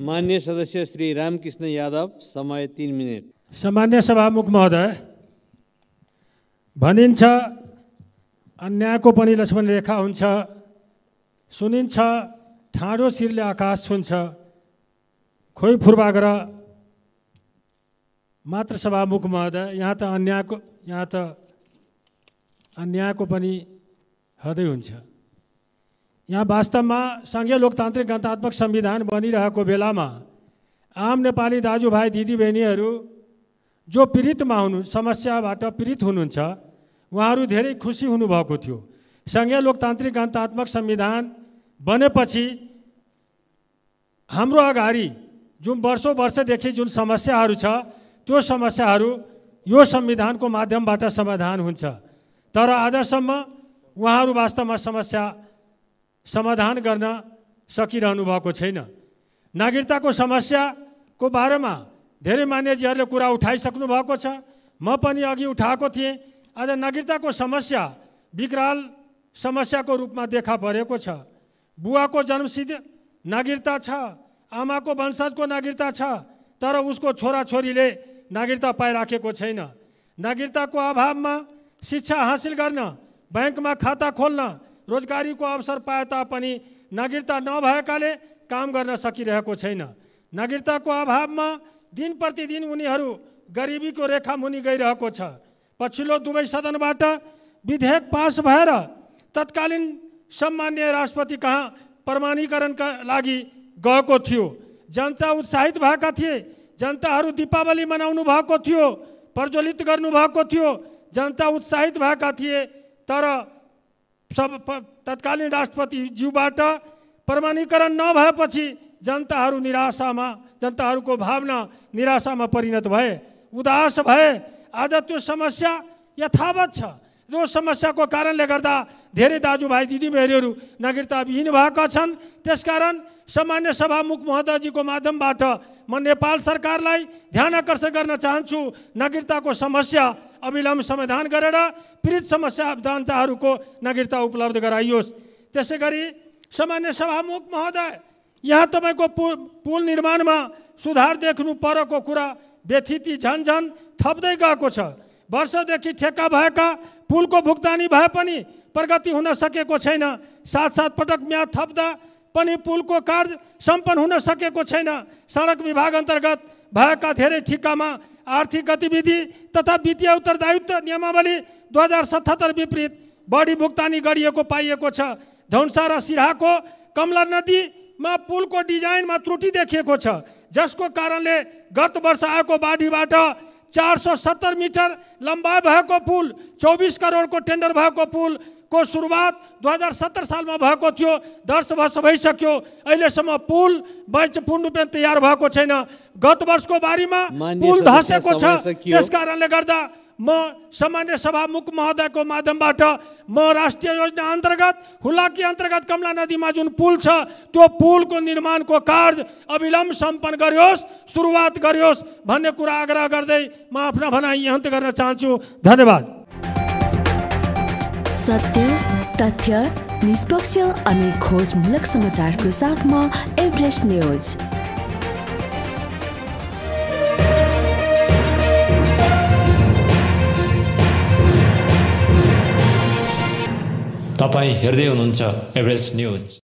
माननीय सदस्य श्री रामकृष्ण यादव, समय 3 मिनट। सम्मान्य सभामुख महोदय, भनिन्छ अन्यायको पनि लक्ष्मण रेखा हुन्छ, सुनिन्छ ठाडो शिरले आकाश छुन्छ, खोइ फुर्बागर। मात्र सभामुख महोदय, यहाँ त अन्यायको पनि हदै हुन्छ। यहाँ वास्तव में संघीय लोकतांत्रिक गणतात्मक संविधान बनिरहेको बेलामा आम नेपाली दाजुभाइ दिदीबहिनीहरू जो पीडितमा हुनु, समस्याबाट पीडित हुनुहुन्छ, उहाँहरू धेरै खुसी हुनुभएको थियो। संघीय लोकतांत्रिक गणतात्मक संविधान बनेपछि हाम्रो अगाडि जुन वर्षौं वर्षदेखि जुन समस्याहरू छ, त्यो समस्याहरू यो संविधानको माध्यमबाट समाधान हुन्छ। तर आजसम्म उहाँहरू वास्तवमा समस्या समाधान गर्न सकिरहनु भएको छैन। नागरिकताको समस्याको बारेमा धेरै मान्यजीहरूले कुरा उठाइसक्नु भएको छ, म पनि अघि उठाएको थिएँ। आज नागरिकताको समस्या विकराल समस्याको रूपमा देखा परेको छ। बुवाको जन्मसिद्ध नागरिकता छ, आमाको वंशजको नागरिकता छ, तर उसको छोराछोरीले नागरिकता पाइराखेको छैन। नागरिकताको अभावमा शिक्षा हासिल गर्न, बैंकमा खाता खोल्न, रोजगारी को अवसर पाए तापनि नागरिकता नभएकाले काम गर्न सकिरहेको छैन। नागरिकता को अभाव में दिन प्रतिदिन उनीहरू गरीबी को रेखा मुनि गइरहेको छ। पछिल्लो दुवै सदनबाट विधेयक पास भएर तत्कालीन सम्माननीय राष्ट्रपति कहाँ प्रमाणीकरणका लागि गएको थियो। जनता उत्साहित भएका थिए, जनताहरू दीपावली मनाउनु भएको थियो, प्रज्वलित गर्नु भएको थियो, जनता उत्साहित भएका थिए। तर सब तत्कालीन राष्ट्रपति ज्यूबाट प्रमाणीकरण नभएपछि जनताहरू निराशामा, जनताहरूको भावना निराशामा परिणत भए, उदास भए। आज त्यो समस्या यथावत छ। त्यो समस्याको कारणले गर्दा धेरै दाजुभाइ दिदीबहिनीहरू नागरिकताविहीन भएका छन्। त्यसकारण सम्मान्य सभामुख महोदयजीको माध्यमबाट म नेपाल सरकारलाई ध्यान आकर्षण गर्न चाहन्छु। नागरिकताको समस्या अविलम्ब समाधान गरेर पीडित समस्या जनताहरूको नागरिकता उपलब्ध गराइयोस्। त्यसैगरी सम्मान्य सभामुख महोदय, यहाँ तपाईको पुल निर्माणमा सुधार देख्नु परेको कुरा व्यथिति झन्झन थप्दै गएको छ। वर्षदेखि ठेक्का भएका पुलको भुक्तानी भए पनि प्रगति हुन सकेको छैन। 7-7 पटक म्याद थप्दा पनि पुलको कार्य सम्पन्न हुन सकेको छैन। सडक विभाग अन्तर्गत भएका धेरै ठिकामा आर्थिक गतिविधि तथा वित्तीय उत्तरदायित्व नियमावली 2077 विपरीत बढी भुक्तानी गरिएको पाइएको छ। धनुषा र सिराहाको कमला नदीमा पुलको डिजाइनमा त्रुटि देखिएको छ, जसको कारणले गत वर्ष आएको बाढीबाट 470 मिटर लम्बाइ भएको पुल, 24 करोडको टेन्डर भएको पुल को सुरुवात 2070 सालमा भएको थियो। 10 वर्ष भइसक्यो, अहिलेसम्म पुल पूर्ण रूपमा तयार भएको छैन। गत वर्षको बारीमा पुल धसेको छ। त्यसकारणले गर्दा म सम्मान्य सभामुख महोदयको माध्यमबाट म राष्ट्रिय योजना अन्तर्गत हुलाकी अन्तर्गत कमला नदीमा जुन पुल छ, त्यो पुलको निर्माणको कार्य अविलम्ब सम्पन्न गरियोस्, सुरुवात गरियोस् भन्ने कुरा आग्रह गर्दै म आफ्ना भनाइ अन्त्य गर्न चाहन्छु। धन्यवाद। सत्य, तथ्य, निष्पक्ष अनि खोजमूलक समाचारको साथमा एभरेस्ट न्यूज। तपाईँ हेर्दै हुनुहुन्छ एभरेस्ट न्यूज।